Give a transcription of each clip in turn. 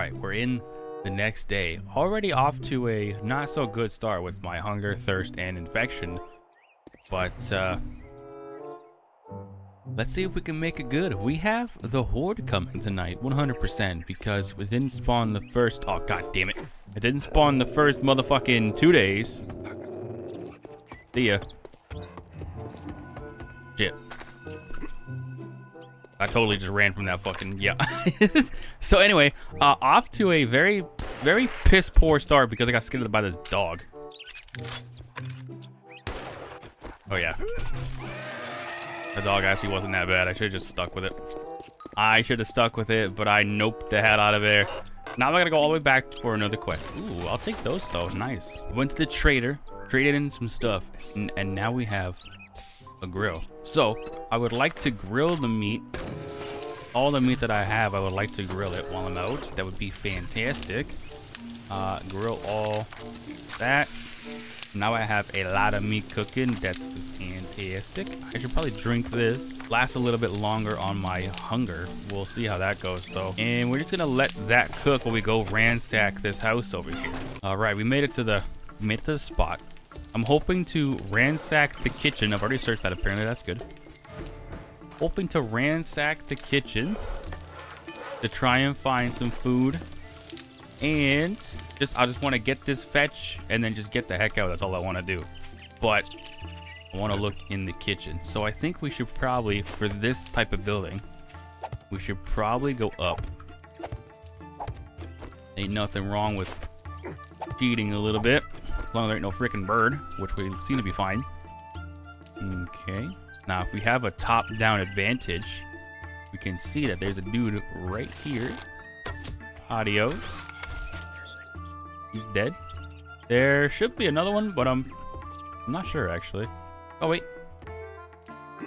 right, we're in the next day, already off to a not so good start with my hunger, thirst, and infection, but let's see if we can make it good. We have the horde coming tonight 100%, because we didn't spawn the first, oh god damn it, I didn't spawn the first motherfucking 2 days. See ya. Shit, I totally just ran from that fucking, yeah. So anyway, off to a very, very piss poor start because I got skidded by this dog. Oh yeah. The dog actually wasn't that bad. I should have just stuck with it. I should have stuck with it, but I noped the hell out of there. Now I'm gonna go all the way back for another quest. Ooh, I'll take those though, nice. Went to the trader, traded in some stuff, and now we have a grill. So I would like to grill the meat, all the meat that I have. I would like to grill it while I'm out. That would be fantastic. Grill all that. Now I have a lot of meat cooking. That's fantastic. I should probably drink this, last a little bit longer on my hunger. We'll see how that goes though, and we're just gonna let that cook while we go ransack this house over here. All right, we made it to the spot. I'm hoping to ransack the kitchen. I've already searched that, apparently that's good. Hoping to ransack the kitchen to try and find some food, and I just want to get this fetch and then just get the heck out. That's all I want to do, but I want to look in the kitchen. So I think we should probably, for this type of building, we should probably go up. Ain't nothing wrong with cheating a little bit. As long as there ain't no freaking bird, which we seem to be fine. Okay. Now, if we have a top-down advantage, we can see that there's a dude right here. Adios. He's dead. There should be another one, but I'm not sure, actually. Oh, wait.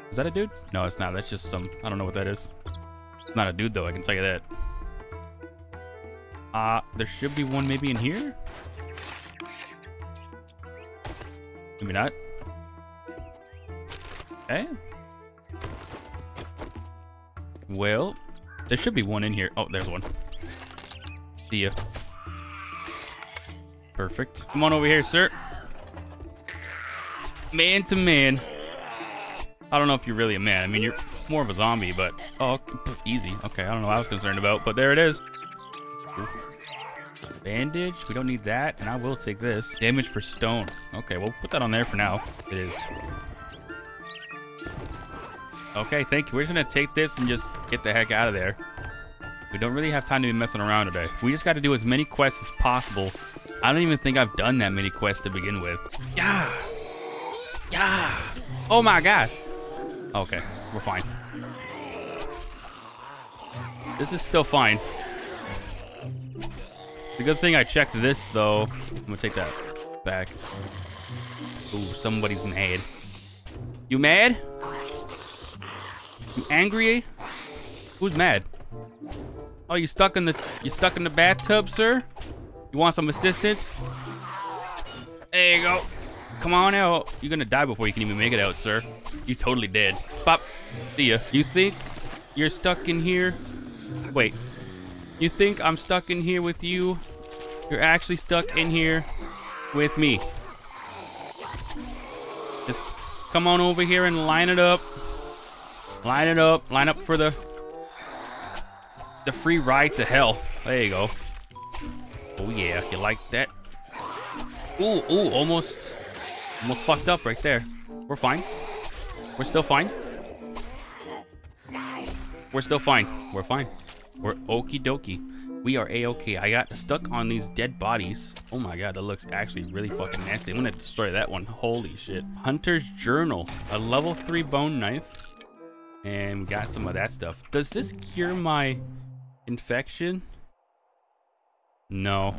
Is that a dude? No, it's not. That's just some... I don't know what that is. It's not a dude, though. I can tell you that. There should be one maybe in here? Maybe not. Okay. Well, there should be one in here. Oh, there's one. See ya. Perfect. Come on over here, sir. Man to man. I don't know if you're really a man. I mean, you're more of a zombie, but... Oh, pff, easy. Okay, I don't know what I was concerned about, but there it is. Bandage, we don't need that, and I will take this. Damage for stone. Okay, we'll put that on there for now. It is. Okay, thank you. We're just gonna take this and just get the heck out of there. We don't really have time to be messing around today. We just got to do as many quests as possible. I don't even think I've done that many quests to begin with. Yeah, yeah. Oh my god. Okay, we're fine. This is still fine. The good thing I checked this though. I'm gonna take that back. Ooh, somebody's mad. You mad? You angry? Who's mad? Oh, you stuck in the bathtub, sir? You want some assistance? There you go. Come on out. You're gonna die before you can even make it out, sir. You totally dead. Pop. See ya. You think you're stuck in here? Wait. You think I'm stuck in here with you? You're actually stuck in here with me. Just come on over here and line it up. Line it up. Line up for the free ride to hell. There you go. Oh yeah, you like that? Ooh, ooh, almost fucked up right there. We're fine. We're still fine. We're still fine. We're fine. We're okie dokie. We are a-okay. I got stuck on these dead bodies. Oh my god, that looks actually really fucking nasty. I'm gonna destroy that one. Holy shit. Hunter's Journal. A level 3 bone knife. And we got some of that stuff. Does this cure my infection? No.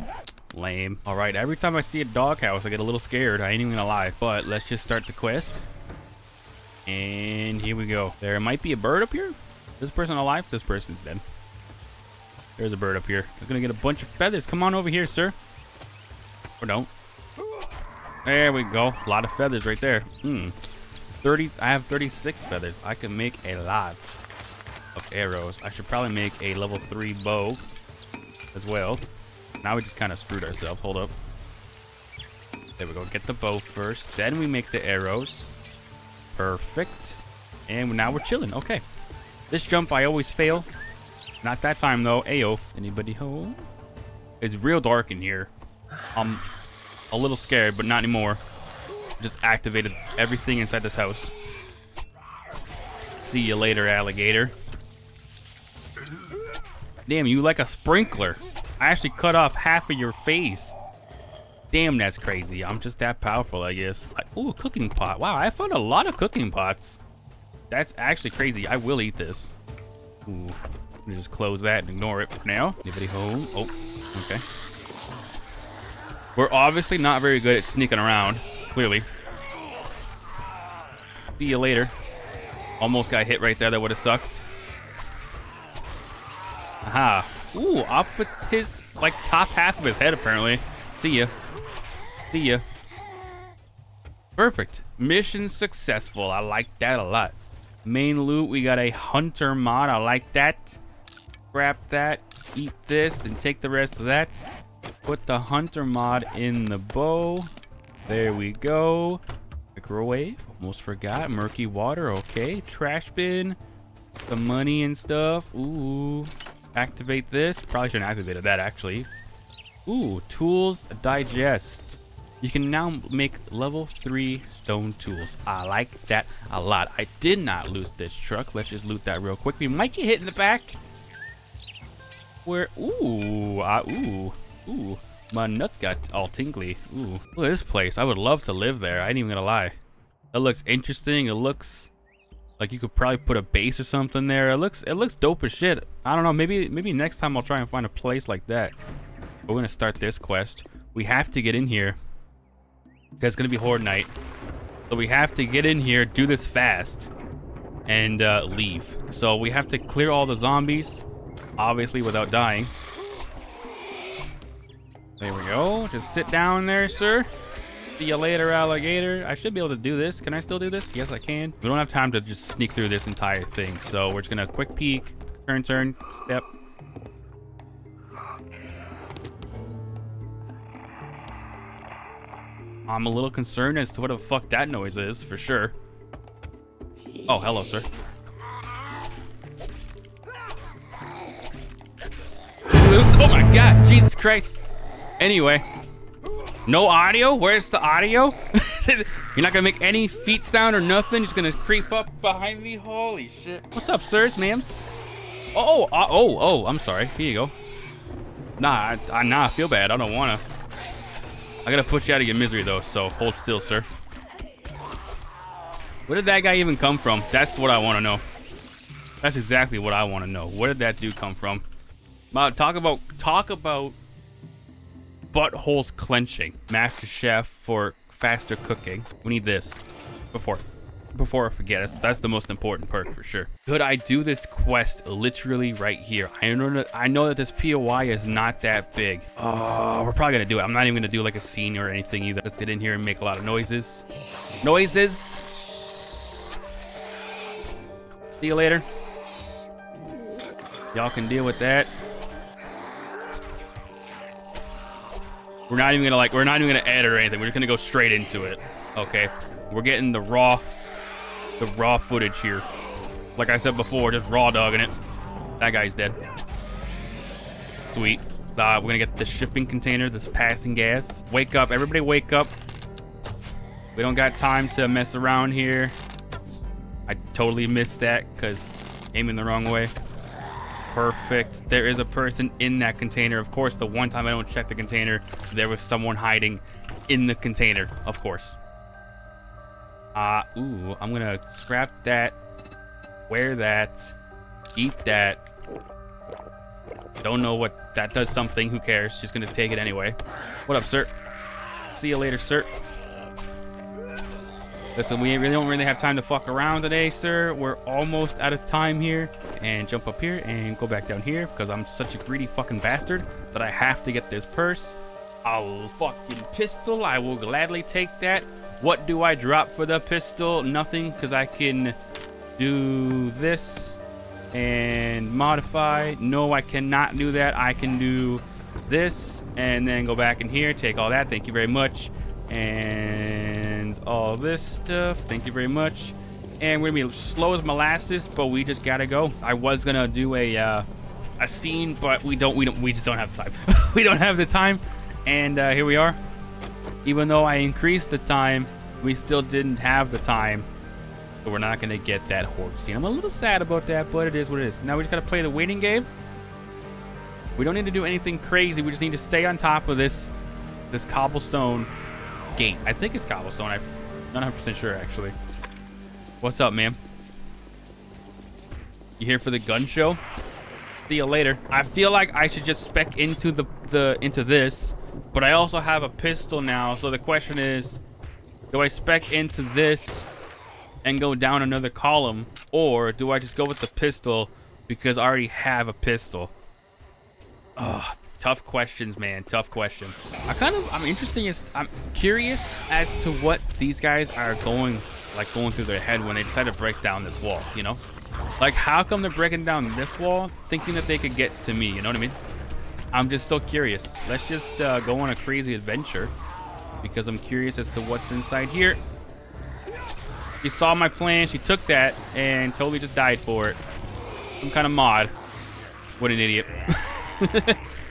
Lame. Alright, every time I see a doghouse, I get a little scared. I ain't even gonna lie. But let's just start the quest. And here we go. There might be a bird up here. This person alive? This person's dead. There's a bird up here. I'm gonna get a bunch of feathers. Come on over here, sir. Or don't. There we go. A lot of feathers right there. Hmm. 30. I have 36 feathers. I can make a lot of arrows. I should probably make a level 3 bow. as well. Now we just kind of screwed ourselves. Hold up. There we go. Get the bow first. Then we make the arrows. Perfect. And now we're chilling. Okay. This jump, I always fail. Not that time, though. Ayo. Anybody home? It's real dark in here. I'm a little scared, but not anymore. Just activated everything inside this house. See you later, alligator. Damn, you like a sprinkler. I actually cut off half of your face. Damn, that's crazy. I'm just that powerful, I guess. Ooh, a cooking pot. Wow, I found a lot of cooking pots. That's actually crazy. I will eat this. Ooh. Let me just close that and ignore it for now. Anybody home? Oh, okay. We're obviously not very good at sneaking around, clearly. See you later. Almost got hit right there. That would have sucked. Aha. Ooh, up with his, like, top half of his head, apparently. See ya. See ya. Perfect. Mission successful. I like that a lot. Main loot, we got a hunter mod. I like that. Grab that, eat this, and take the rest of that. Put the hunter mod in the bow. There we go. Microwave, almost forgot. Murky water, okay. Trash bin, the money and stuff. Ooh. Activate this. Probably shouldn't have activated that, actually. Ooh, tools digest. You can now make level 3 stone tools. I like that a lot. I did not loot this truck. Let's just loot that real quick. We might get hit in the back. Where? Ooh, ooh. My nuts got all tingly. Ooh, look at this place. I would love to live there. I ain't even gonna lie. That looks interesting. It looks like you could probably put a base or something there. It looks dope as shit. I don't know. Maybe next time I'll try and find a place like that. We're gonna start this quest. We have to get in here. It's gonna be Horde Night, so we have to get in here, do this fast, and leave. So we have to clear all the zombies, obviously, without dying. There we go. Just sit down there, sir. See you later, alligator. I should be able to do this. Can I still do this? Yes, I can. We don't have time to just sneak through this entire thing, so we're just gonna quick peek, turn, step. I'm a little concerned as to what the fuck that noise is, for sure. Oh, hello, sir. Oh my god, Jesus Christ. Anyway, no audio? Where's the audio? You're not gonna make any feet sound or nothing? You're just gonna creep up behind me? Holy shit. What's up, sirs, ma'ams? Oh, I'm sorry. Here you go. Nah, I feel bad. I don't wanna. I gotta push you out of your misery, though, so hold still, sir. Where did that guy even come from? That's what I want to know. That's exactly what I want to know. Where did that dude come from? Talk about buttholes clenching. Master Chef for faster cooking. We need this before I forget. That's the most important perk for sure. Could I do this quest literally right here? I know that this POI is not that big. Oh, we're probably gonna do it. I'm not even gonna do like a scene or anything either. Let's get in here and make a lot of noises. See you later. Y'all can deal with that. We're not even gonna edit or anything. We're just gonna go straight into it. Okay, we're getting the raw footage here. Like I said before, just raw dogging it. That guy's dead. Sweet. We're gonna get the shipping container, this passing gas. Wake up, everybody wake up. We don't got time to mess around here. I totally missed that because aiming the wrong way. Perfect. There is a person in that container. Of course, the one time I don't check the container, there was someone hiding in the container, of course. Ooh, I'm gonna scrap that, wear that, eat that. Don't know what that does something, who cares? Just gonna take it anyway. What up, sir? See you later, sir. Listen, we don't really have time to fuck around today, sir. We're almost out of time here. And jump up here and go back down here because I'm such a greedy fucking bastard that I have to get this purse. I'll fucking pistol. I will gladly take that. What do I drop for the pistol? Nothing, because I can do this. and modify. No, I cannot do that. I can do this and then go back in here, take all that, thank you very much, and all this stuff, thank you very much. And we're gonna be slow as molasses, but we just gotta go. I was gonna do a scene, but we just don't have time. We don't have the time, and here we are. Even though I increased the time, we still didn't have the time, so we're not gonna get that horde scene. I'm a little sad about that, but it is what it is. Now we just gotta play the waiting game. We don't need to do anything crazy. We just need to stay on top of this cobblestone gate. I think it's cobblestone. I'm not 100% sure, actually. What's up, ma'am? You here for the gun show? See you later. I feel like I should just spec into this, but I also have a pistol now. So the question is, do I spec into this and go down another column, or do I just go with the pistol because I already have a pistol? Oh, tough questions, man. Tough questions. I'm curious as to what these guys are going through their head when they decide to break down this wall, you know? Like, how come they're breaking down this wall thinking that they could get to me, you know what I mean? I'm just so curious. Let's just go on a crazy adventure because I'm curious as to what's inside here. She saw my plan, she took that and totally just died for it. Some kind of mod. What an idiot.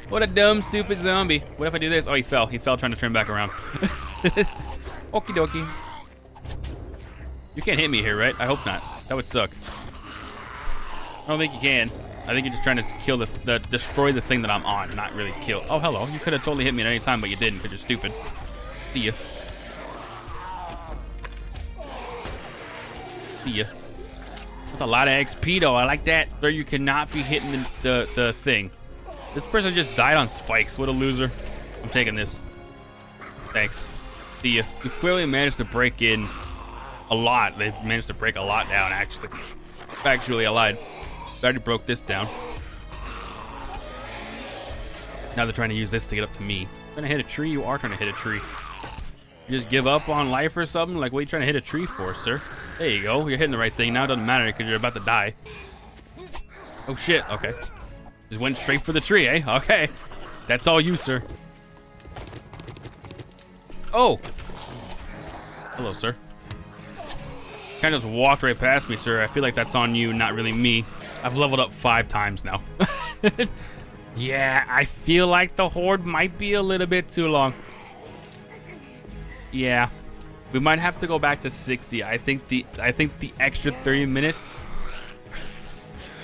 What a dumb, stupid zombie. What if I do this? Oh, he fell. He fell trying to turn back around. Okie dokie. You can't hit me here, right? I hope not. That would suck. I don't think you can. I think you're just trying to kill destroy the thing that I'm on, not really kill. Oh, hello. You could have totally hit me at any time, but you didn't because you're stupid. See ya. See ya. That's a lot of XP, though. I like that. Sir, you cannot be hitting the thing. This person just died on spikes. What a loser. I'm taking this. Thanks. See ya. You clearly managed to break in a lot. They've managed to break a lot down, actually. Factually, I lied. I already broke this down. Now they're trying to use this to get up to me. I'm trying to hit a tree? You are trying to hit a tree. You just give up on life or something? Like, what are you trying to hit a tree for, sir? There you go. You're hitting the right thing. Now it doesn't matter because you're about to die. Oh, shit. Okay. Just went straight for the tree, eh? Okay. That's all you, sir. Oh. Hello, sir. Kind of just walked right past me, sir. I feel like that's on you, not really me. I've leveled up 5 times now. Yeah, I feel like the horde might be a little bit too long. Yeah. We might have to go back to 60. I think the extra 30 minutes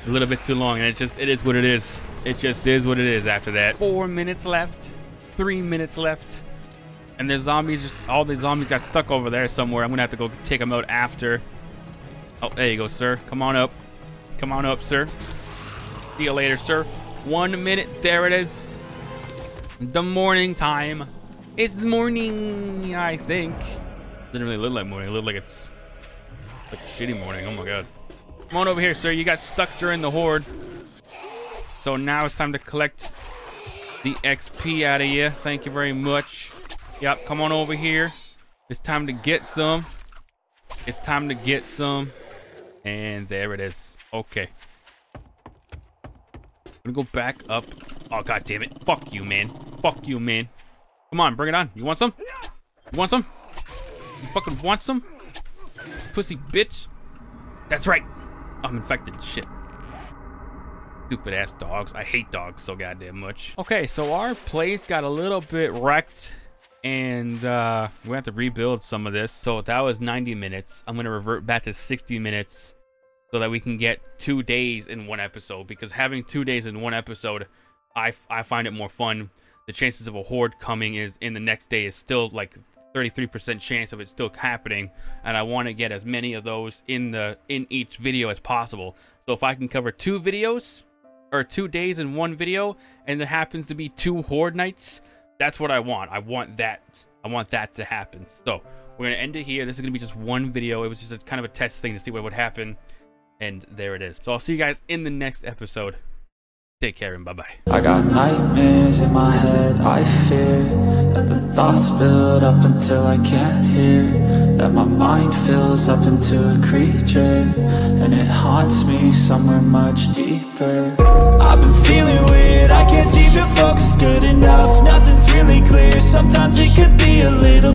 a little bit too long, and it is what it is. It just is what it is after that. 4 minutes left, 3 minutes left, and there's zombies. Just all the zombies got stuck over there somewhere. I'm gonna have to go take them out after. Oh, there you go, sir. Come on up. Come on up, sir. See you later, sir. 1 minute. There it is. The morning time. It's morning, I think. Didn't really look like morning. It looked like it's like a shitty morning. Oh my god. Come on over here, sir. You got stuck during the horde. So now it's time to collect the XP out of you. Thank you very much. Yep, come on over here. It's time to get some. It's time to get some. And there it is. Okay. I'm gonna go back up. Oh, god damn it. Fuck you, man. Fuck you, man. Come on, bring it on. You want some? You want some? You fucking want some? Pussy bitch. That's right. I'm infected. Shit. Stupid ass dogs. I hate dogs so goddamn much. Okay, so our place got a little bit wrecked, and we have to rebuild some of this. So that was 90 minutes. I'm gonna revert back to 60 minutes so that we can get 2 days in one episode, because having 2 days in one episode, I find it more fun. The chances of a horde coming is in the next day is still like 33% chance of it still happening, and I want to get as many of those in each video as possible. So if I can cover 2 videos or 2 days in one video, and there happens to be 2 horde nights, that's what I want. I want that to happen. So we're gonna end it here. This is gonna be just 1 video. It was just a kind of a test thing to see what would happen, and there it is. So I'll see you guys in the next episode. Take care and bye-bye. I got nightmares in my head. I fear that the thoughts build up until I can't hear, that my mind fills up into a creature, and it haunts me somewhere much deeper. I've been feeling weird, I can't seem to focus good enough. Nothing's really clear, sometimes it could be a little